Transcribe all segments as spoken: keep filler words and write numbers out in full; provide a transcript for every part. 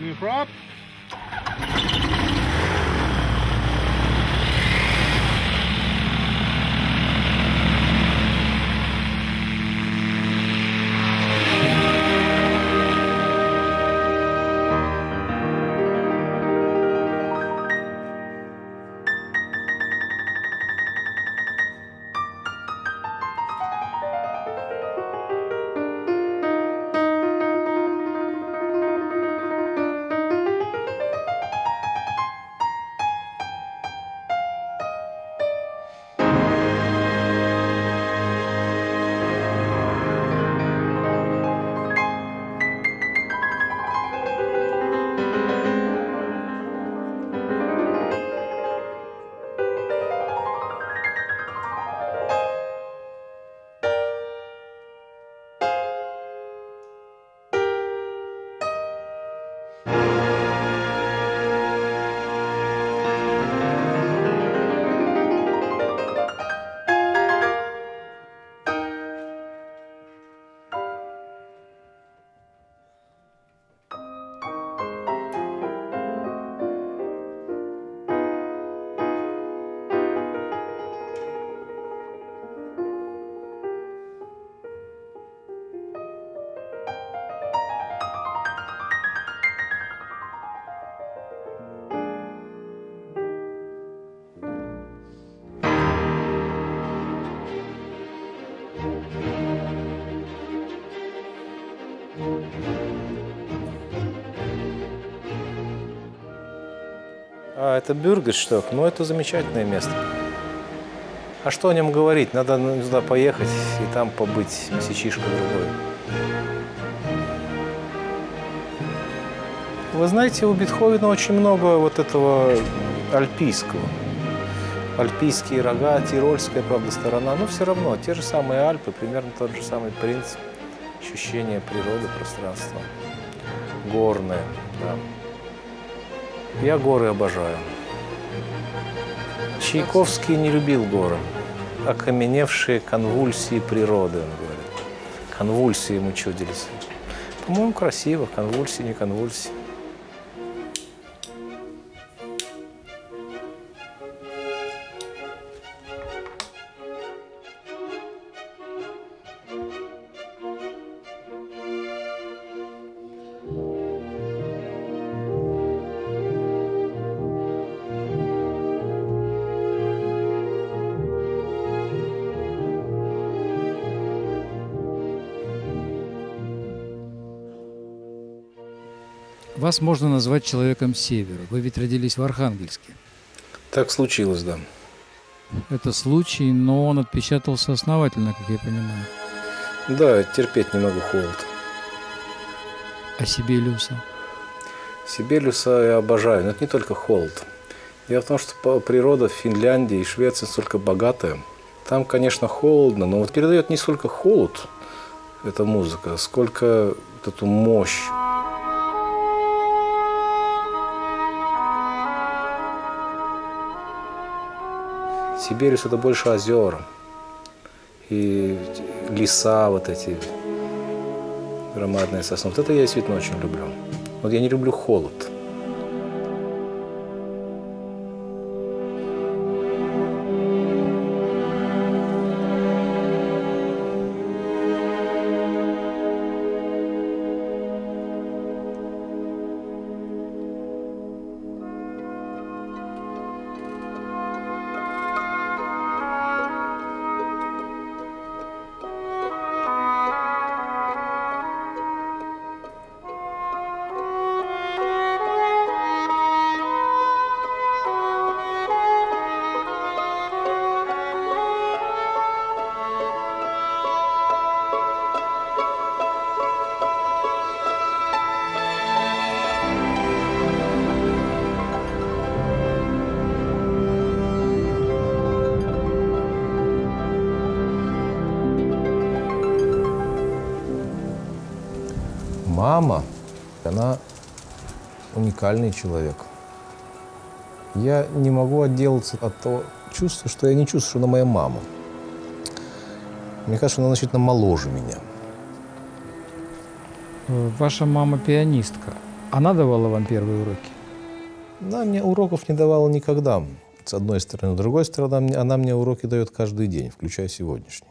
lift up. А это Бюргерштейн, но ну, это замечательное место. А что о нем говорить? Надо сюда поехать и там побыть месячишко другой. Вы знаете, у Бетховена очень много вот этого альпийского. Альпийские рога, тирольская, правда, сторона, но все равно те же самые Альпы, примерно тот же самый принцип. Ощущение природы, пространства, горное, да. Я горы обожаю. Чайковский не любил горы. Окаменевшие конвульсии природы, он говорит. Конвульсии ему чудились. По-моему, красиво. Конвульсии, не конвульсии. Вас можно назвать человеком севера. Вы ведь родились в Архангельске. Так случилось, да. Это случай, но он отпечатался основательно, как я понимаю. Да, терпеть не могу холод. А Сибелиуса? Сибелиуса я обожаю, но это не только холод. Дело в том, что природа в Финляндии и Швеции настолько богатая. Там, конечно, холодно, но вот передает не столько холод, эта музыка, сколько вот эту мощь. Сибирь – это больше озера и леса вот эти громадные сосны. Вот это я действительно очень люблю. Вот я не люблю холод. Мама, она уникальный человек. Я не могу отделаться от того чувства, что я не чувствую, что она моя мама. Мне кажется, она значительно моложе меня. Ваша мама пианистка. Она давала вам первые уроки? Она мне уроков не давала никогда. С одной стороны. С другой стороны, она мне уроки дает каждый день, включая сегодняшний.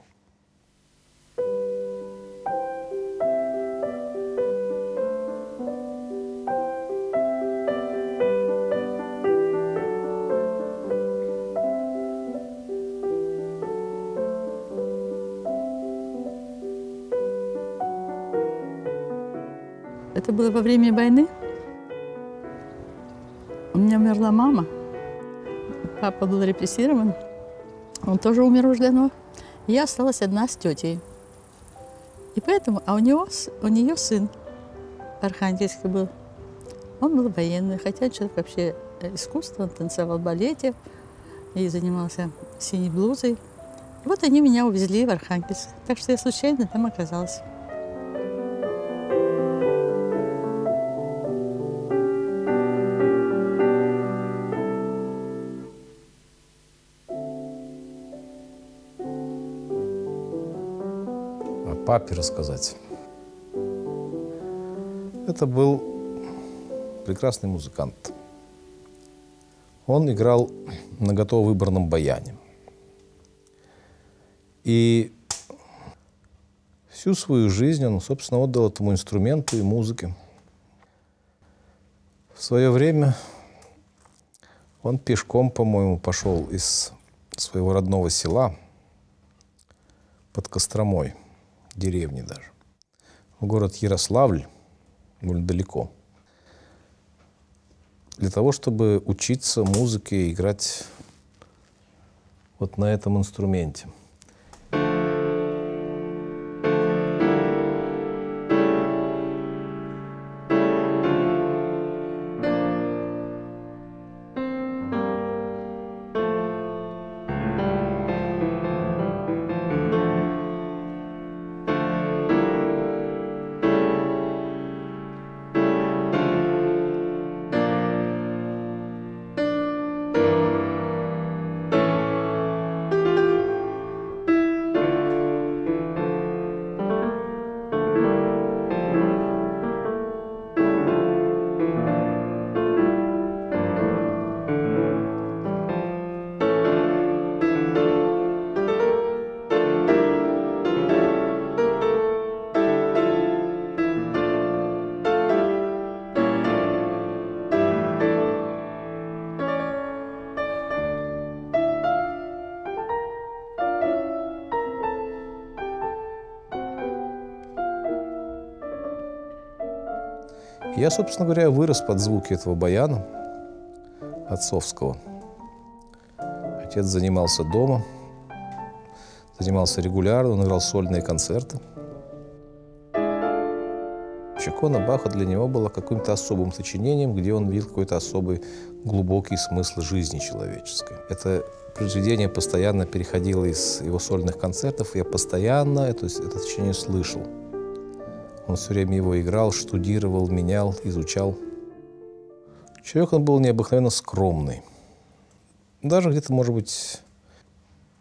Это было во время войны. У меня умерла мама. Папа был репрессирован. Он тоже умер уж давно. Я осталась одна с тетей. И поэтому, а у него, у нее сын архангельский был. Он был военный, хотя человек вообще искусство, он танцевал в балете и занимался синей блузой. Вот они меня увезли в Архангельск. Так что я случайно там оказалась. Папе рассказать. Это был прекрасный музыкант. Он играл на готово выбранном баяне. И всю свою жизнь он, собственно, отдал этому инструменту и музыке. В свое время он пешком, по-моему, пошел из своего родного села под Костромой, деревни даже, в город Ярославль, довольно далеко, для того, чтобы учиться музыке и играть вот на этом инструменте. Я, собственно говоря, вырос под звуки этого баяна отцовского. Отец занимался дома, занимался регулярно, он играл сольные концерты. Чакона Баха для него была каким-то особым сочинением, где он видел какой-то особый глубокий смысл жизни человеческой. Это произведение постоянно переходило из его сольных концертов, и я постоянно это, это сочинение слышал. Он все время его играл, штудировал, менял, изучал. Человек он был необыкновенно скромный. Даже где-то, может быть,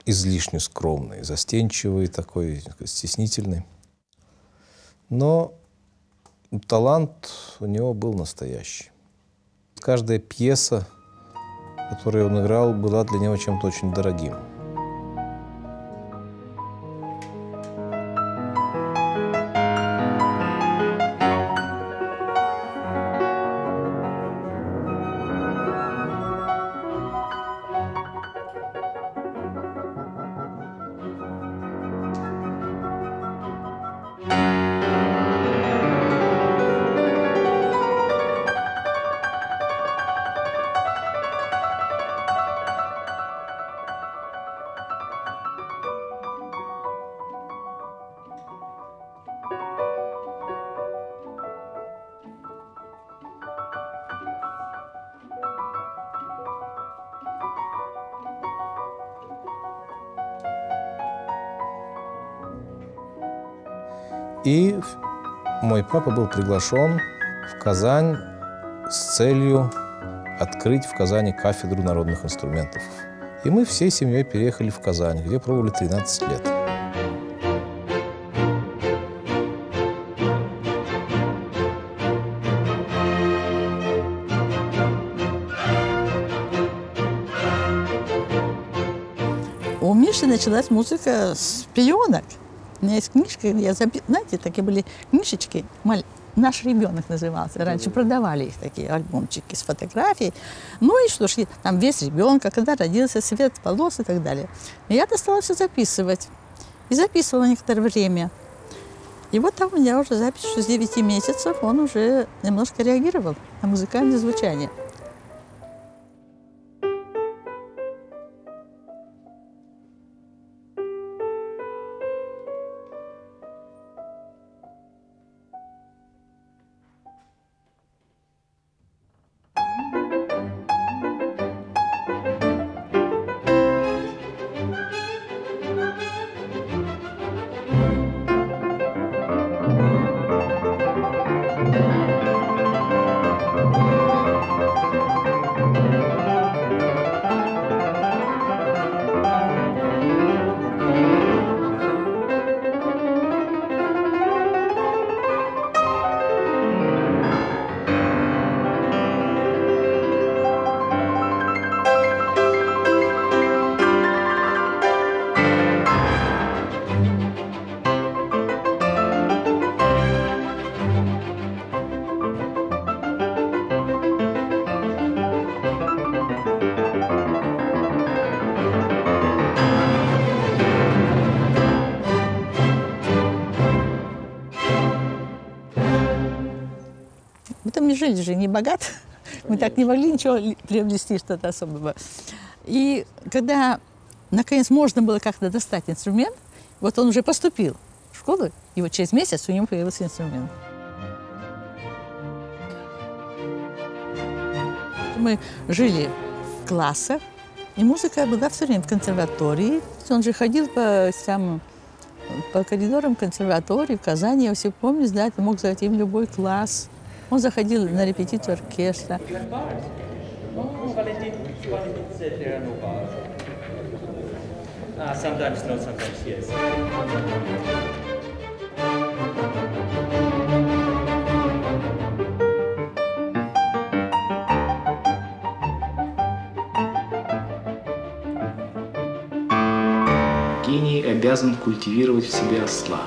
излишне скромный, застенчивый такой, стеснительный. Но талант у него был настоящий. Каждая пьеса, которую он играл, была для него чем-то очень дорогим. И мой папа был приглашен в Казань с целью открыть в Казани кафедру народных инструментов. И мы всей семьей переехали в Казань, где пробовали тринадцать лет. раньше началась музыка с пеленок. У меня есть книжка, я запи... знаете, такие были книжечки, «Наш ребенок» назывался. Раньше продавали их такие альбомчики с фотографией. Ну и что ж, там вес ребенка, когда родился, цвет волос и так далее. И я-то стала все записывать. И записывала некоторое время. И вот там у меня уже запись, что с девяти месяцев он уже немножко реагировал на музыкальное звучание. Жили же не богат, мы так не могли ничего приобрести, что-то особого. И когда, наконец, можно было как-то достать инструмент, вот он уже поступил в школу, и вот через месяц у него появился инструмент. Мы жили в классах, и музыка была все время в консерватории. Он же ходил по, там, по коридорам консерватории в Казани, я все помню, да, ты мог зайти в любой класс. Он заходил на репетицию оркестра. Гений обязан культивировать в себе осла.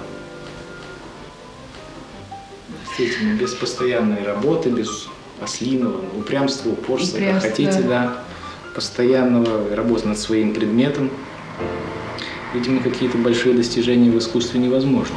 Без постоянной работы, без ослиного упрямства, упорства, как хотите, да, постоянного работы над своим предметом. Видимо, какие-то большие достижения в искусстве невозможны.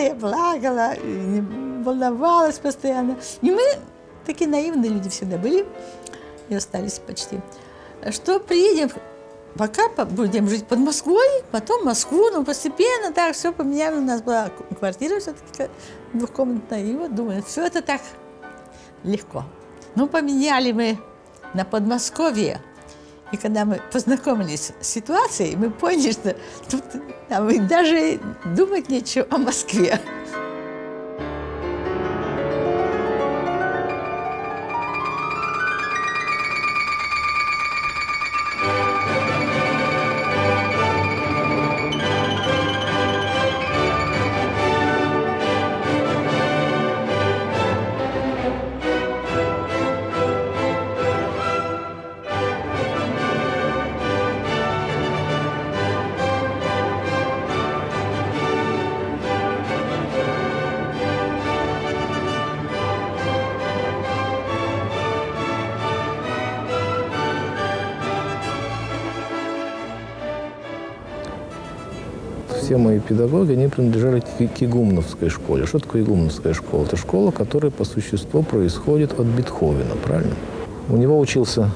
Я плакала, волновалась постоянно. И мы такие наивные люди всегда были и остались почти. Что приедем, пока будем жить под Москвой, потом Москву, но постепенно так все поменяли. У нас была квартира все-таки двухкомнатная, и вот думаю, все это так легко. Ну, поменяли мы на Подмосковье. И когда мы познакомились с ситуацией, мы поняли, что тут нам и даже думать нечего о Москве. все мои педагоги, они принадлежали к игумновской школе. Что такое игумновская школа? Это школа, которая по существу происходит от Бетховена, правильно? У него учился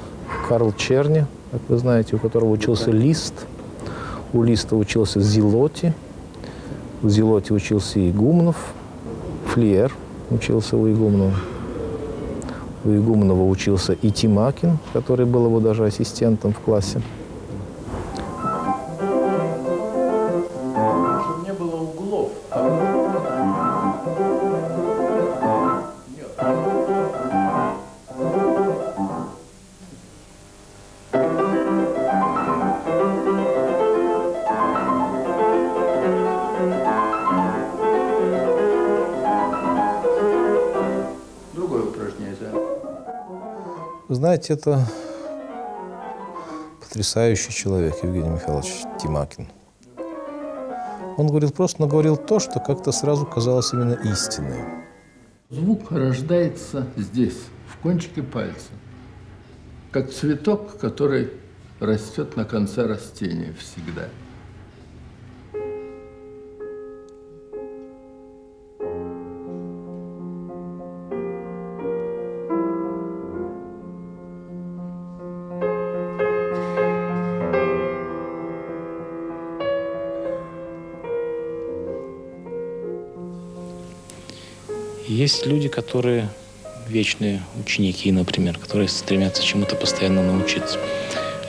Карл Черни, как вы знаете, у которого учился Лист. У Листа учился Зилоти. У Зилоти учился Игумнов. Флиер учился у Игумнова. У Игумнова учился и Тимакин, который был его даже ассистентом в классе. Знаете, это потрясающий человек Евгений Михайлович Тимакин. Он говорил просто, но говорил то, что как-то сразу казалось именно истиной. Звук рождается здесь, в кончике пальца, как цветок, который растет на конце растения всегда. Есть люди, которые вечные ученики, например, которые стремятся чему-то постоянно научиться.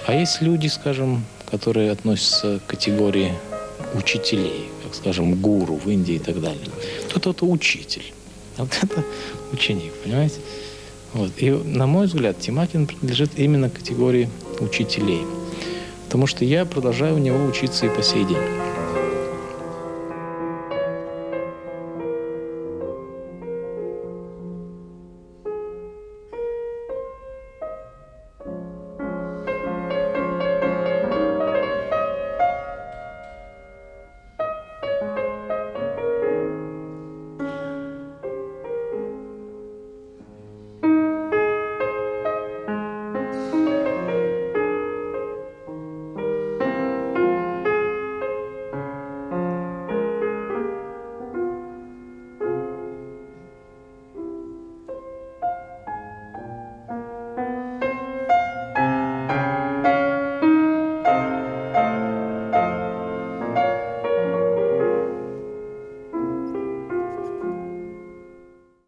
А есть люди, скажем, которые относятся к категории учителей, как, скажем, гуру в Индии и так далее. Кто-то учитель, а кто-то ученик, понимаете? Вот. И, на мой взгляд, Тимакин принадлежит именно к категории учителей, потому что я продолжаю у него учиться и по сей день.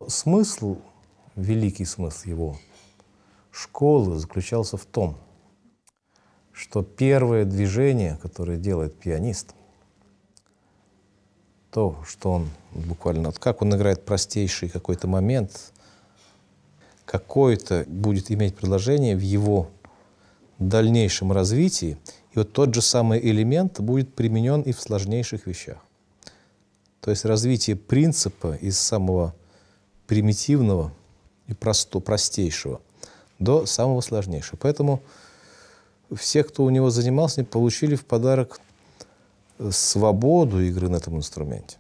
Смысл, великий смысл его школы заключался в том, что первое движение, которое делает пианист, то, что он буквально, вот как он играет простейший какой-то момент, какое-то будет иметь предложение в его дальнейшем развитии, и вот тот же самый элемент будет применен и в сложнейших вещах. То есть развитие принципа из самого примитивного и просто, простейшего до самого сложнейшего. Поэтому все, кто у него занимался, получили в подарок свободу игры на этом инструменте.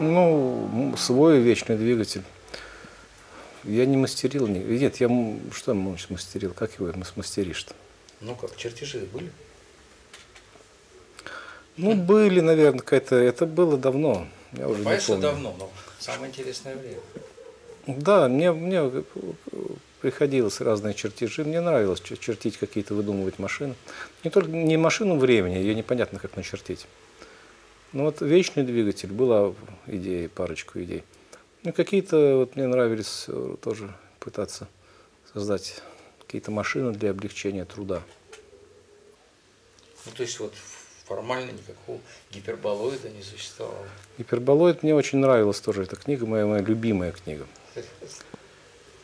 Ну, свой вечный двигатель. Я не мастерил. Нет, я что мастерил? Как его смастеришь-то? Ну как, чертежи были? Ну, были, наверное, какая-то. Это было давно. Я ну, уже не помню. Давно, но самое интересное время. Да, мне, мне приходилось разные чертежи. Мне нравилось чертить какие-то, выдумывать машины. Не только не машину времени, ее непонятно как начертить. Ну вот вечный двигатель, была идея, парочку идей. Ну какие-то, вот мне нравились тоже пытаться создать какие-то машины для облегчения труда. Ну то есть вот формально никакого гиперболоида не существовало? Гиперболоид мне очень нравилась тоже, эта книга, моя, моя любимая книга.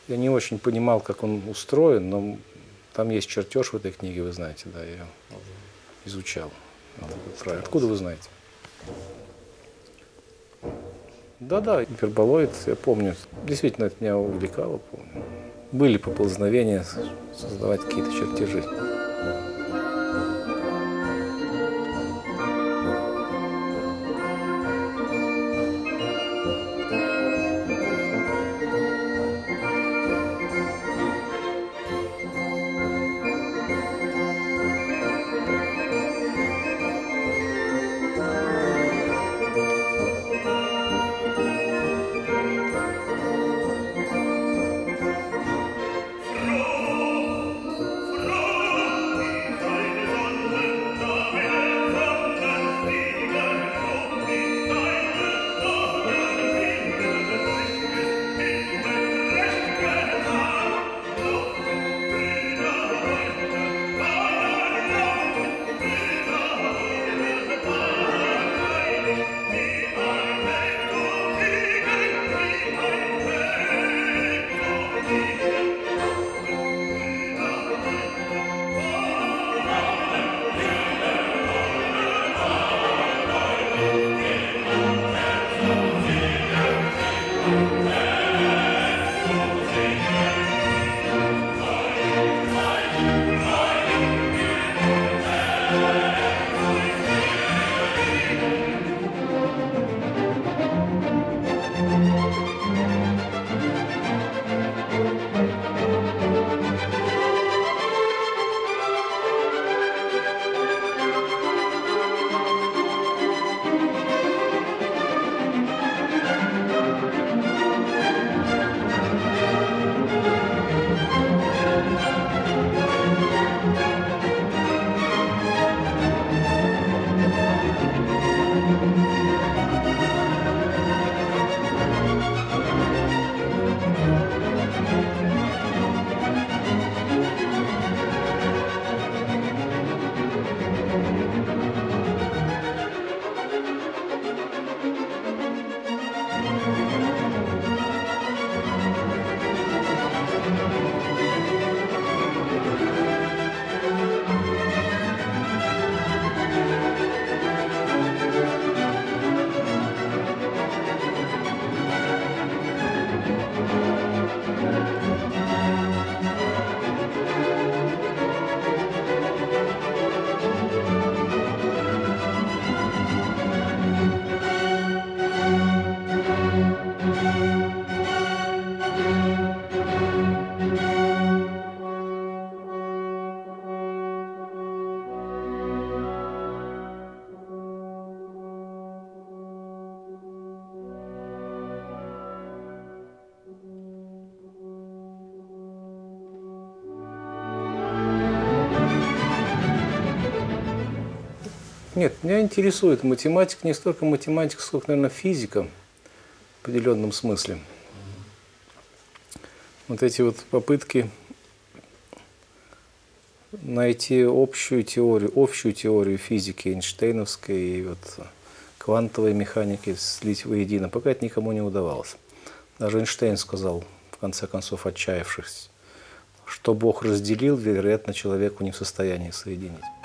Я не очень понимал, как он устроен, но там есть чертеж в этой книге, вы знаете, да, я ее изучал. Откуда вы знаете? Да-да, гиперболоид, я помню. Действительно, это меня увлекало, помню. Были поползновения создавать какие-то чертежи. Нет, меня интересует математика, не столько математика, сколько, наверное, физика в определенном смысле. Вот эти вот попытки найти общую теорию, общую теорию физики эйнштейновской и вот квантовой механики слить воедино, пока это никому не удавалось. Даже Эйнштейн сказал, в конце концов, отчаявшись, что Бог разделил, вероятно, человеку не в состоянии соединить.